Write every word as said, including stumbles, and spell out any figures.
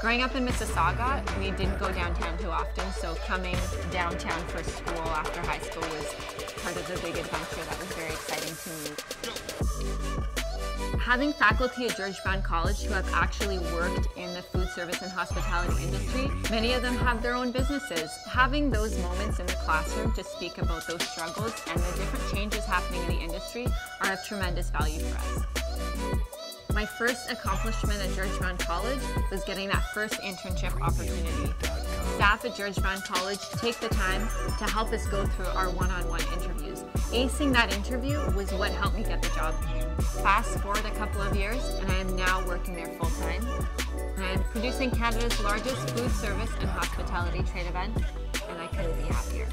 Growing up in Mississauga, we didn't go downtown too often, so coming downtown for school after high school was part of the big adventure that was very exciting to me. Having faculty at George Brown College who have actually worked in the food service and hospitality industry, many of them have their own businesses. Having those moments in the classroom to speak about those struggles and the different changes happening in the industry are of tremendous value for us. My first accomplishment at George Brown College was getting that first internship opportunity. Staff at George Brown College take the time to help us go through our one-on-one interviews. Acing that interview was what helped me get the job. Fast forward a couple of years and I am now working there full-time and producing Canada's largest food service and hospitality trade event, and I couldn't be happier.